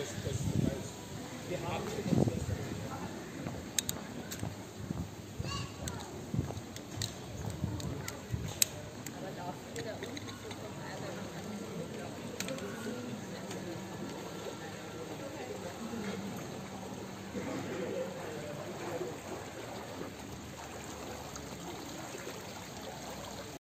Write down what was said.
because the guys, they have